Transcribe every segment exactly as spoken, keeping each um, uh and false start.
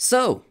So,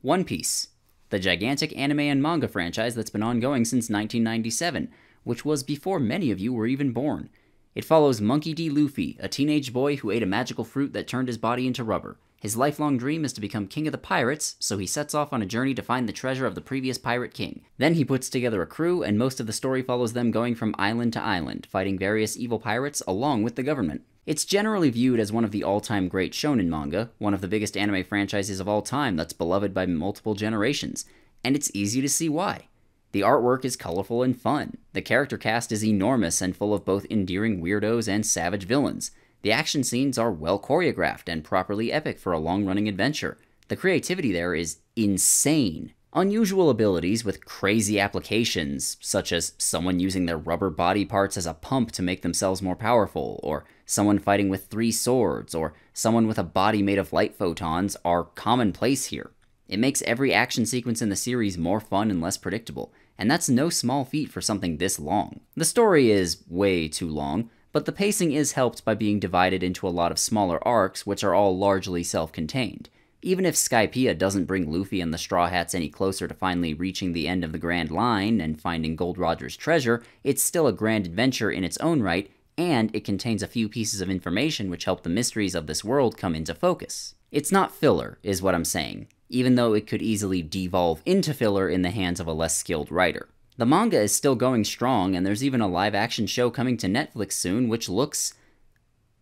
One Piece, the gigantic anime and manga franchise that's been ongoing since nineteen ninety-seven, which was before many of you were even born. It follows Monkey D. Luffy, a teenage boy who ate a magical fruit that turned his body into rubber. His lifelong dream is to become king of the pirates, so he sets off on a journey to find the treasure of the previous pirate king. Then he puts together a crew, and most of the story follows them going from island to island, fighting various evil pirates along with the government. It's generally viewed as one of the all-time great shonen manga, one of the biggest anime franchises of all time that's beloved by multiple generations, and it's easy to see why. The artwork is colorful and fun. The character cast is enormous and full of both endearing weirdos and savage villains. The action scenes are well choreographed and properly epic for a long-running adventure. The creativity there is insane. Unusual abilities with crazy applications, such as someone using their rubber body parts as a pump to make themselves more powerful, or someone fighting with three swords, or someone with a body made of light photons, are commonplace here. It makes every action sequence in the series more fun and less predictable, and that's no small feat for something this long. The story is way too long, but the pacing is helped by being divided into a lot of smaller arcs, which are all largely self-contained. Even if Skypiea doesn't bring Luffy and the Straw Hats any closer to finally reaching the end of the Grand Line and finding Gold Roger's treasure, it's still a grand adventure in its own right, and it contains a few pieces of information which help the mysteries of this world come into focus. It's not filler, is what I'm saying, even though it could easily devolve into filler in the hands of a less skilled writer. The manga is still going strong, and there's even a live-action show coming to Netflix soon, which looks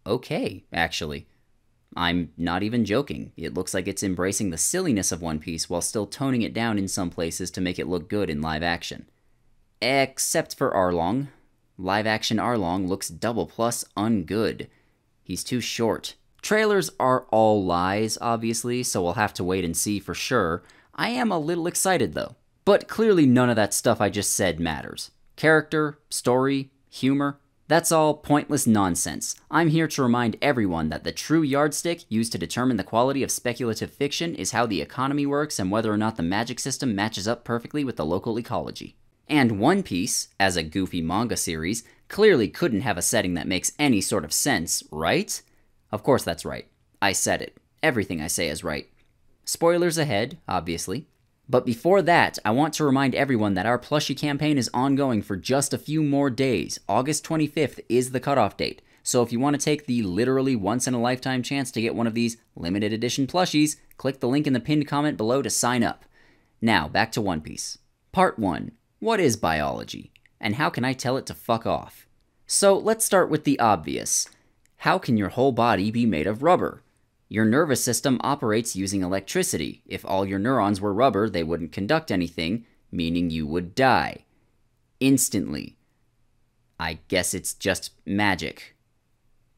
okay, actually. I'm not even joking. It looks like it's embracing the silliness of One Piece while still toning it down in some places to make it look good in live action. Except for Arlong. Live action Arlong looks double plus ungood. He's too short. Trailers are all lies, obviously, so we'll have to wait and see for sure. I am a little excited, though. But clearly none of that stuff I just said matters. Character, story, humor, that's all pointless nonsense. I'm here to remind everyone that the true yardstick used to determine the quality of speculative fiction is how the economy works and whether or not the magic system matches up perfectly with the local ecology. And One Piece, as a goofy manga series, clearly couldn't have a setting that makes any sort of sense, right? Of course that's right. I said it. Everything I say is right. Spoilers ahead, obviously. But before that, I want to remind everyone that our plushie campaign is ongoing for just a few more days. August twenty-fifth is the cutoff date. So if you want to take the literally once-in-a-lifetime chance to get one of these limited edition plushies, click the link in the pinned comment below to sign up. Now, back to One Piece. Part one. What is biology? And how can I tell it to fuck off? So let's start with the obvious. How can your whole body be made of rubber? Your nervous system operates using electricity. If all your neurons were rubber, they wouldn't conduct anything, meaning you would die. Instantly. I guess it's just magic.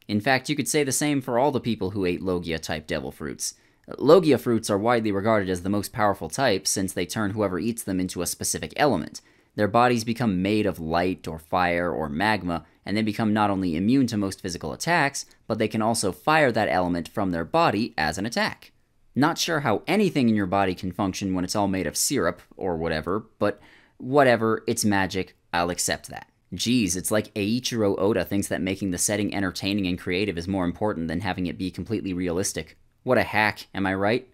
In fact, you could say the same for all the people who ate Logia-type devil fruits. Logia fruits are widely regarded as the most powerful type since they turn whoever eats them into a specific element. Their bodies become made of light or fire or magma, and they become not only immune to most physical attacks, but they can also fire that element from their body as an attack. Not sure how anything in your body can function when it's all made of syrup or whatever, but whatever, it's magic, I'll accept that. Geez, it's like Eiichiro Oda thinks that making the setting entertaining and creative is more important than having it be completely realistic. What a hack, am I right?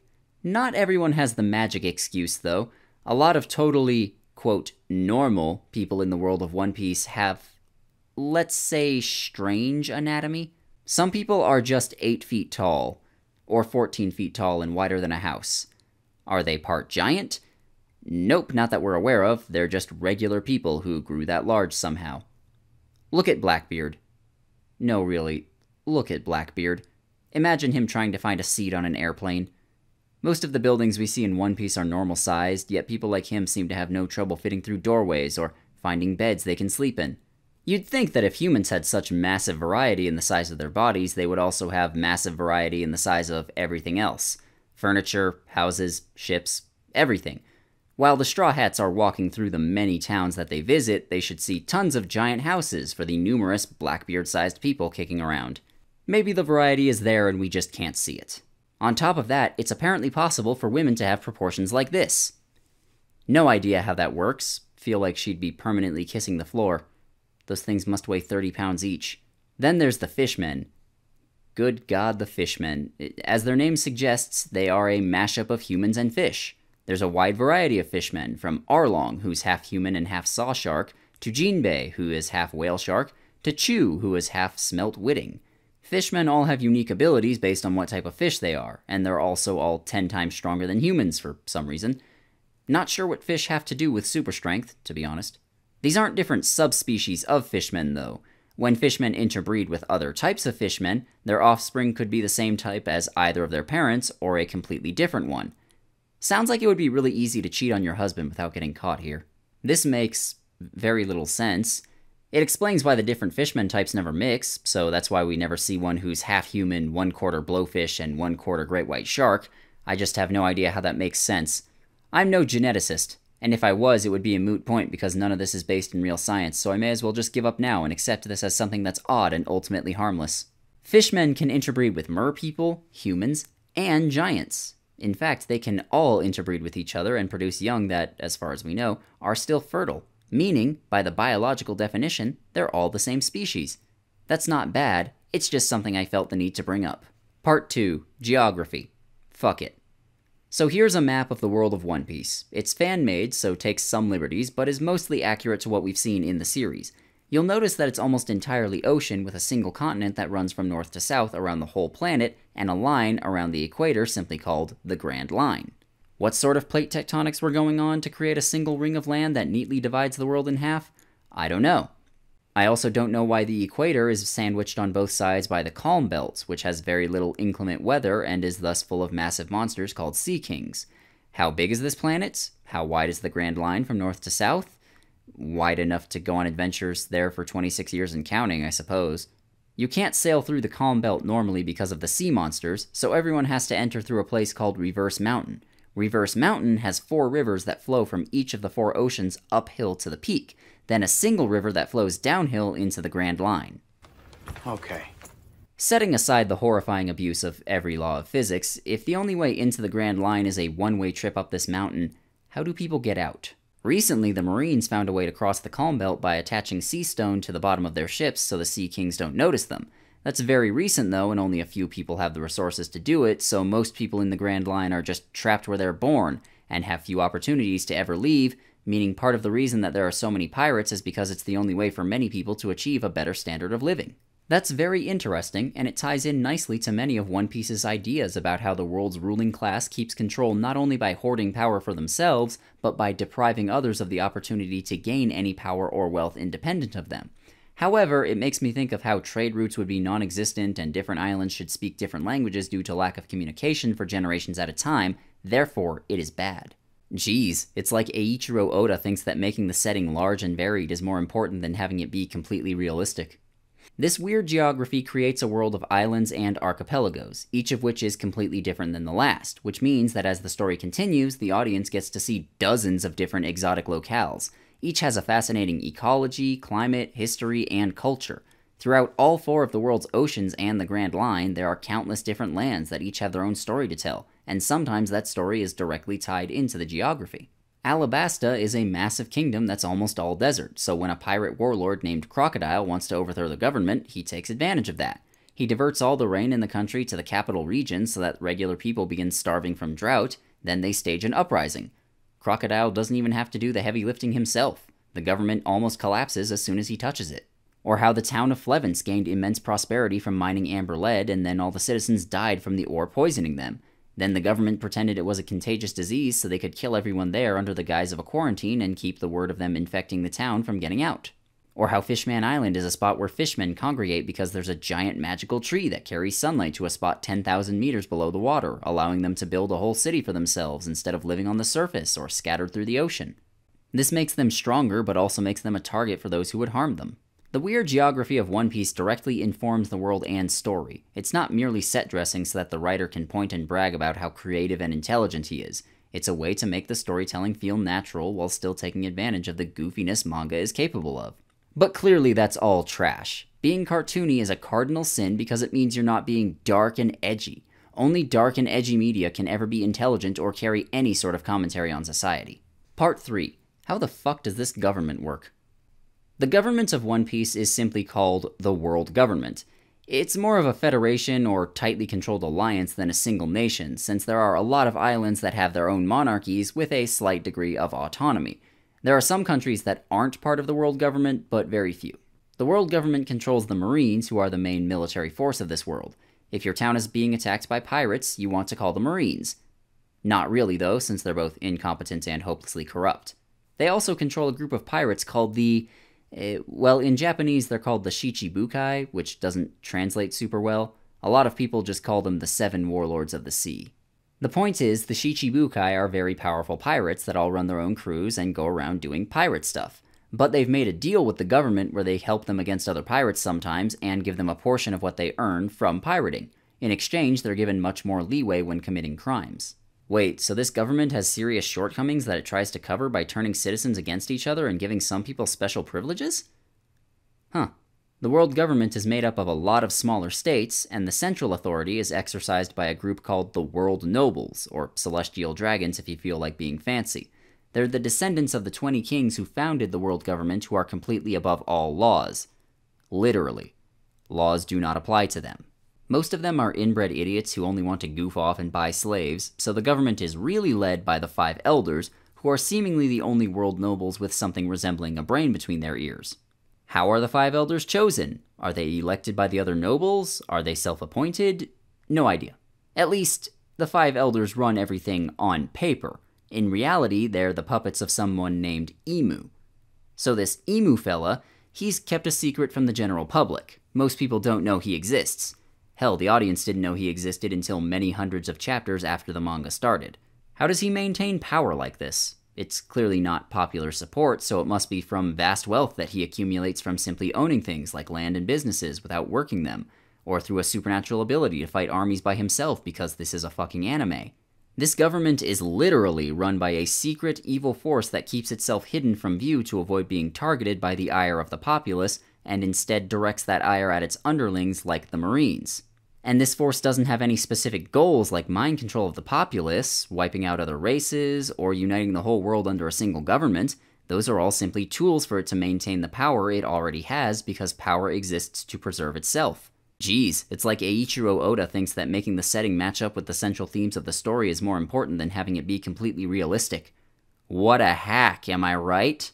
Not everyone has the magic excuse, though. A lot of totally, quote, normal people in the world of One Piece have, let's say, strange anatomy. Some people are just eight feet tall, or fourteen feet tall and wider than a house. Are they part giant? Nope, not that we're aware of. They're just regular people who grew that large somehow. Look at Blackbeard. No, really, look at Blackbeard. Imagine him trying to find a seat on an airplane. Most of the buildings we see in One Piece are normal-sized, yet people like him seem to have no trouble fitting through doorways or finding beds they can sleep in. You'd think that if humans had such massive variety in the size of their bodies, they would also have massive variety in the size of everything else. Furniture, houses, ships, everything. While the Straw Hats are walking through the many towns that they visit, they should see tons of giant houses for the numerous Blackbeard-sized people kicking around. Maybe the variety is there and we just can't see it. On top of that, it's apparently possible for women to have proportions like this. No idea how that works. Feel like she'd be permanently kissing the floor. Those things must weigh thirty pounds each. Then there's the fishmen. Good God, the fishmen. As their name suggests, they are a mashup of humans and fish. There's a wide variety of fishmen, from Arlong, who's half human and half saw shark, to Jinbei, who is half whale shark, to Chu, who is half smelt whiting. Fishmen all have unique abilities based on what type of fish they are, and they're also all ten times stronger than humans for some reason. Not sure what fish have to do with super strength, to be honest. These aren't different subspecies of fishmen, though. When fishmen interbreed with other types of fishmen, their offspring could be the same type as either of their parents or a completely different one. Sounds like it would be really easy to cheat on your husband without getting caught here. This makes very little sense. It explains why the different fishmen types never mix, so that's why we never see one who's half human, one quarter blowfish, and one quarter great white shark. I just have no idea how that makes sense. I'm no geneticist, and if I was, it would be a moot point because none of this is based in real science, so I may as well just give up now and accept this as something that's odd and ultimately harmless. Fishmen can interbreed with merpeople, humans, and giants. In fact, they can all interbreed with each other and produce young that, as far as we know, are still fertile. Meaning, by the biological definition, they're all the same species. That's not bad, it's just something I felt the need to bring up. Part two. Geography. Fuck it. So here's a map of the world of One Piece. It's fan-made, so takes some liberties, but is mostly accurate to what we've seen in the series. You'll notice that it's almost entirely ocean with a single continent that runs from north to south around the whole planet, and a line around the equator simply called the Grand Line. What sort of plate tectonics were going on to create a single ring of land that neatly divides the world in half? I don't know. I also don't know why the equator is sandwiched on both sides by the calm belts, which has very little inclement weather and is thus full of massive monsters called sea kings. How big is this planet? How wide is the Grand Line from north to south? Wide enough to go on adventures there for twenty-six years and counting, I suppose. You can't sail through the calm belt normally because of the sea monsters, so everyone has to enter through a place called Reverse Mountain. Reverse Mountain has four rivers that flow from each of the four oceans uphill to the peak, then a single river that flows downhill into the Grand Line. Okay. Setting aside the horrifying abuse of every law of physics, if the only way into the Grand Line is a one-way trip up this mountain, how do people get out? Recently, the Marines found a way to cross the Calm Belt by attaching sea stone to the bottom of their ships so the Sea Kings don't notice them. That's very recent, though, and only a few people have the resources to do it, so most people in the Grand Line are just trapped where they're born and have few opportunities to ever leave, meaning part of the reason that there are so many pirates is because it's the only way for many people to achieve a better standard of living. That's very interesting, and it ties in nicely to many of One Piece's ideas about how the world's ruling class keeps control not only by hoarding power for themselves, but by depriving others of the opportunity to gain any power or wealth independent of them. However, it makes me think of how trade routes would be non-existent and different islands should speak different languages due to lack of communication for generations at a time, therefore it is bad. Geez, it's like Eiichiro Oda thinks that making the setting large and varied is more important than having it be completely realistic. This weird geography creates a world of islands and archipelagos, each of which is completely different than the last, which means that as the story continues, the audience gets to see dozens of different exotic locales. Each has a fascinating ecology, climate, history, and culture. Throughout all four of the world's oceans and the Grand Line, there are countless different lands that each have their own story to tell, and sometimes that story is directly tied into the geography. Alabasta is a massive kingdom that's almost all desert, so when a pirate warlord named Crocodile wants to overthrow the government, he takes advantage of that. He diverts all the rain in the country to the capital region so that regular people begin starving from drought, then they stage an uprising. Crocodile doesn't even have to do the heavy lifting himself. The government almost collapses as soon as he touches it. Or how the town of Flevance gained immense prosperity from mining amber lead and then all the citizens died from the ore poisoning them. Then the government pretended it was a contagious disease so they could kill everyone there under the guise of a quarantine and keep the word of them infecting the town from getting out. Or how Fishman Island is a spot where fishmen congregate because there's a giant magical tree that carries sunlight to a spot ten thousand meters below the water, allowing them to build a whole city for themselves instead of living on the surface or scattered through the ocean. This makes them stronger, but also makes them a target for those who would harm them. The weird geography of One Piece directly informs the world and story. It's not merely set dressing so that the writer can point and brag about how creative and intelligent he is. It's a way to make the storytelling feel natural while still taking advantage of the goofiness manga is capable of. But clearly that's all trash. Being cartoony is a cardinal sin because it means you're not being dark and edgy. Only dark and edgy media can ever be intelligent or carry any sort of commentary on society. Part three. How the fuck does this government work? The government of One Piece is simply called the World Government. It's more of a federation or tightly controlled alliance than a single nation, since there are a lot of islands that have their own monarchies with a slight degree of autonomy. There are some countries that aren't part of the world government, but very few. The world government controls the Marines, who are the main military force of this world. If your town is being attacked by pirates, you want to call the Marines. Not really though, since they're both incompetent and hopelessly corrupt. They also control a group of pirates called the... Uh, well, in Japanese they're called the Shichibukai, which doesn't translate super well. A lot of people just call them the Seven Warlords of the Sea. The point is, the Shichibukai are very powerful pirates that all run their own crews and go around doing pirate stuff. But they've made a deal with the government where they help them against other pirates sometimes and give them a portion of what they earn from pirating. In exchange, they're given much more leeway when committing crimes. Wait, so this government has serious shortcomings that it tries to cover by turning citizens against each other and giving some people special privileges? Huh. The world government is made up of a lot of smaller states, and the central authority is exercised by a group called the World Nobles, or Celestial Dragons if you feel like being fancy. They're the descendants of the twenty kings who founded the world government, who are completely above all laws. Literally. Laws do not apply to them. Most of them are inbred idiots who only want to goof off and buy slaves, so the government is really led by the Five Elders, who are seemingly the only world nobles with something resembling a brain between their ears. How are the Five Elders chosen? Are they elected by the other nobles? Are they self-appointed? No idea. At least, the Five Elders run everything on paper. In reality, they're the puppets of someone named Imu. So this Imu fella, he's kept a secret from the general public. Most people don't know he exists. Hell, the audience didn't know he existed until many hundreds of chapters after the manga started. How does he maintain power like this? It's clearly not popular support, so it must be from vast wealth that he accumulates from simply owning things like land and businesses without working them, or through a supernatural ability to fight armies by himself because this is a fucking anime. This government is literally run by a secret, evil force that keeps itself hidden from view to avoid being targeted by the ire of the populace, and instead directs that ire at its underlings like the Marines. And this force doesn't have any specific goals like mind control of the populace, wiping out other races, or uniting the whole world under a single government. Those are all simply tools for it to maintain the power it already has, because power exists to preserve itself. Geez, it's like Eiichiro Oda thinks that making the setting match up with the central themes of the story is more important than having it be completely realistic. What a hack, am I right?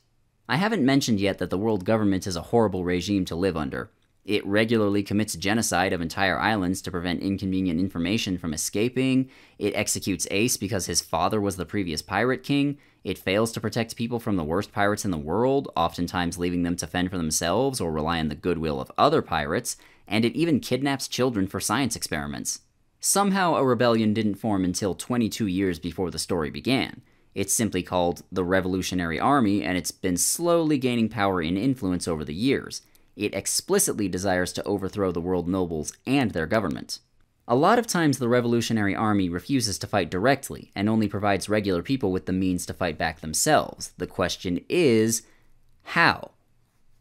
I haven't mentioned yet that the world government is a horrible regime to live under. It regularly commits genocide of entire islands to prevent inconvenient information from escaping, it executes Ace because his father was the previous pirate king, it fails to protect people from the worst pirates in the world, oftentimes leaving them to fend for themselves or rely on the goodwill of other pirates, and it even kidnaps children for science experiments. Somehow a rebellion didn't form until twenty-two years before the story began. It's simply called the Revolutionary Army, and it's been slowly gaining power and influence over the years. It explicitly desires to overthrow the world nobles and their government. A lot of times the Revolutionary Army refuses to fight directly, and only provides regular people with the means to fight back themselves. The question is, how?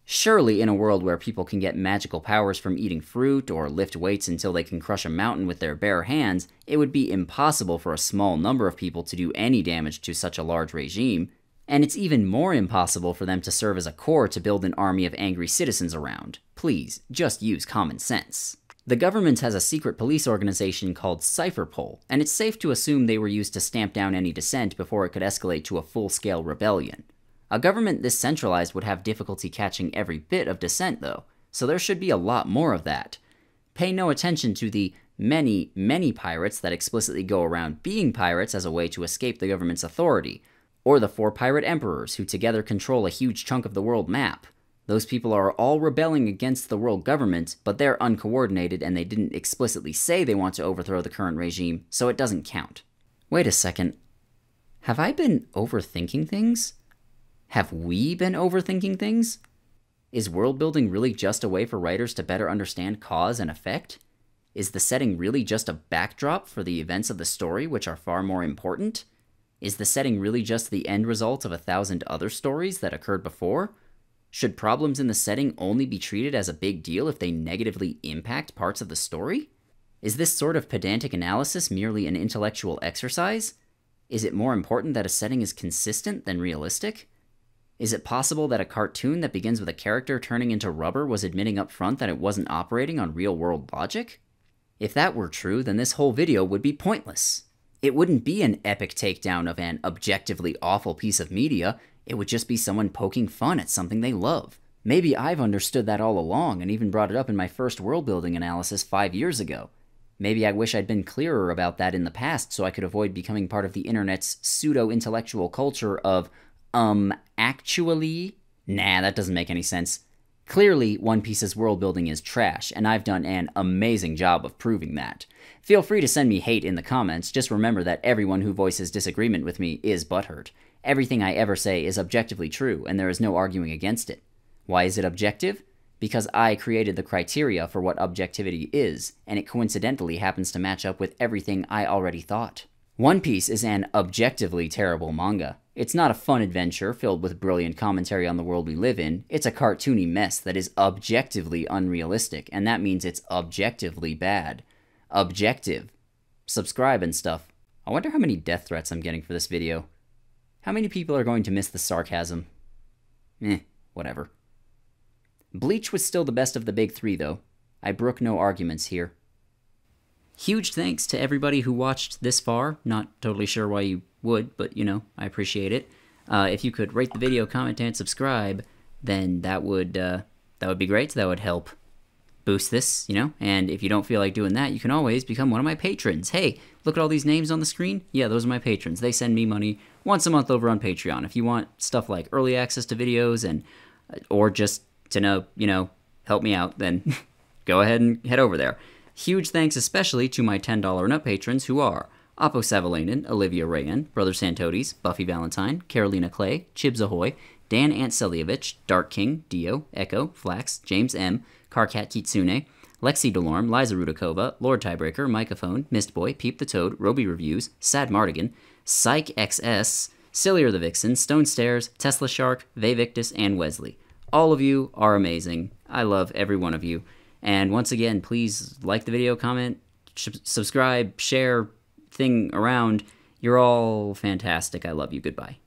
Surely in a world where people can get magical powers from eating fruit or lift weights until they can crush a mountain with their bare hands, it would be impossible for a small number of people to do any damage to such a large regime, and it's even more impossible for them to serve as a corps to build an army of angry citizens around. Please, just use common sense. The government has a secret police organization called Cypherpole, and it's safe to assume they were used to stamp down any dissent before it could escalate to a full-scale rebellion. A government this centralized would have difficulty catching every bit of dissent though, so there should be a lot more of that. Pay no attention to the many, many pirates that explicitly go around being pirates as a way to escape the government's authority, or the four pirate emperors who together control a huge chunk of the world map. Those people are all rebelling against the world government, but they're uncoordinated and they didn't explicitly say they want to overthrow the current regime, so it doesn't count. Wait a second. Have I been overthinking things? Have we been overthinking things? Is world building really just a way for writers to better understand cause and effect? Is the setting really just a backdrop for the events of the story, which are far more important? Is the setting really just the end result of a thousand other stories that occurred before? Should problems in the setting only be treated as a big deal if they negatively impact parts of the story? Is this sort of pedantic analysis merely an intellectual exercise? Is it more important that a setting is consistent than realistic? Is it possible that a cartoon that begins with a character turning into rubber was admitting up front that it wasn't operating on real-world logic? If that were true, then this whole video would be pointless. It wouldn't be an epic takedown of an objectively awful piece of media, it would just be someone poking fun at something they love. Maybe I've understood that all along and even brought it up in my first world-building analysis five years ago. Maybe I wish I'd been clearer about that in the past so I could avoid becoming part of the internet's pseudo-intellectual culture of, um, actually? Nah, that doesn't make any sense. Clearly, One Piece's world-building is trash, and I've done an amazing job of proving that. Feel free to send me hate in the comments, just remember that everyone who voices disagreement with me is butthurt. Everything I ever say is objectively true, and there is no arguing against it. Why is it objective? Because I created the criteria for what objectivity is, and it coincidentally happens to match up with everything I already thought. One Piece is an objectively terrible manga. It's not a fun adventure filled with brilliant commentary on the world we live in, it's a cartoony mess that is objectively unrealistic, and that means it's objectively bad. Objective. Subscribe and stuff. I wonder how many death threats I'm getting for this video. How many people are going to miss the sarcasm? Eh, whatever. Bleach was still the best of the big three, though. I brook no arguments here. Huge thanks to everybody who watched this far. Not totally sure why you would, but, you know, I appreciate it. Uh, if you could rate the video, comment, and subscribe, then that would, uh, that would be great. That would help boost this, you know? And if you don't feel like doing that, you can always become one of my patrons. Hey, look at all these names on the screen? Yeah, those are my patrons. They send me money once a month over on Patreon. If you want stuff like early access to videos and or just to know, you know, help me out, then go ahead and head over there. Huge thanks especially to my ten dollar and up patrons who are Apo Savalainen, Olivia Rayan, Brother Santotis, Buffy Valentine, Carolina Clay, Chibs Ahoy, Dan Antselievich, Dark King, Dio, Echo, Flax, James M, Karkat Kitsune, Lexi Delorme, Liza Rudakova, Lord Tiebreaker, Microphone, Mistboy, Peep the Toad, Roby Reviews, Sad Mardigan, Psych X S, Sillier the Vixen, Stone Stairs, Tesla Shark, Vevictus, and Wesley. All of you are amazing. I love every one of you. And once again, please like the video, comment, subscribe, share, thing around. You're all fantastic. I love you. Goodbye.